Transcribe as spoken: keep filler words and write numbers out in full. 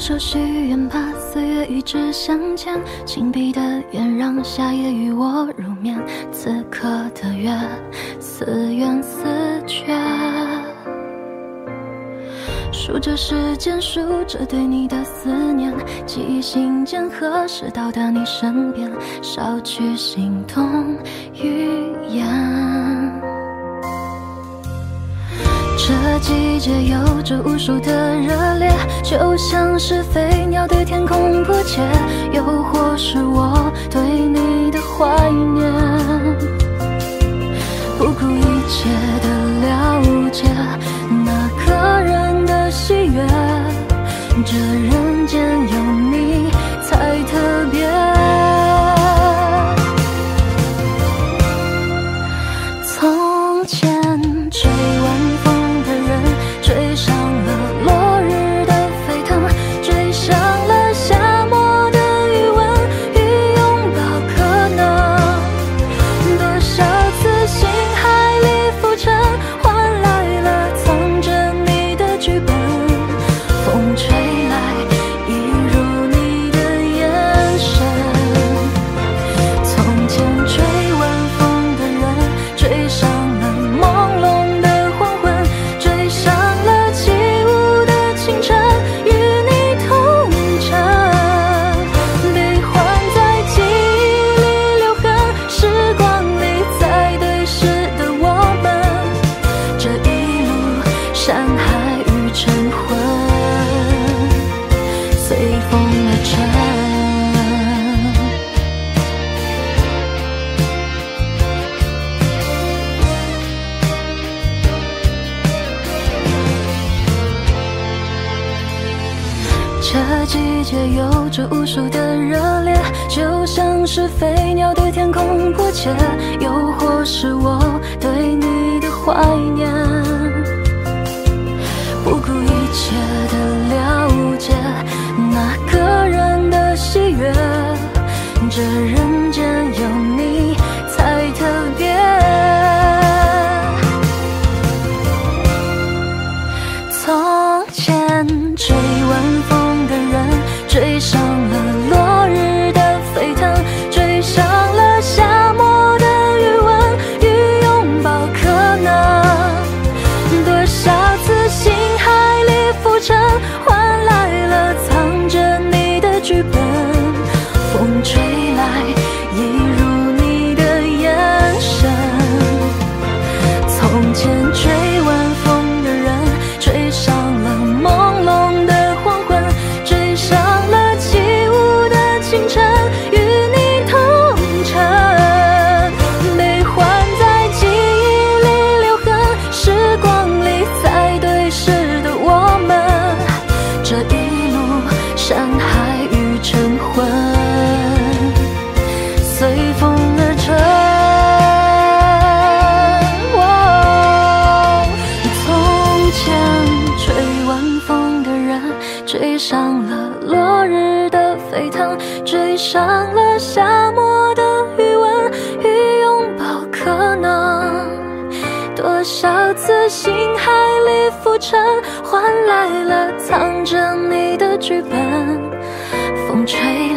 我说许愿吧，岁月与之相见，紧闭的眼让夏夜与我入眠。此刻的月，似圆似缺，数着时间，数着对你的思念，记忆信笺何时到达你身边，捎去心痛语言。 这季节有着无数的热烈，就像是飞鸟对天空迫切，又或是我对你的怀念。不顾一切的了解那个人的喜悦，这人间有你才特别。从前追完。 这季节有着无数的热烈，就像是飞鸟对天空迫切，又或是我对你的怀念。不顾一切的了解那个人的喜悦，这人间有你才特别。从前追晚风。 追上了落日的沸腾，追上了夏末的余温与拥抱可能。多少次星海里浮沉，换来了藏着你的剧本。风吹来，一如你的眼神。从前追。 追上了落日的沸腾，追上了夏末的余温与拥抱可能。多少次星海里浮沉，换来了藏着你的剧本。风吹。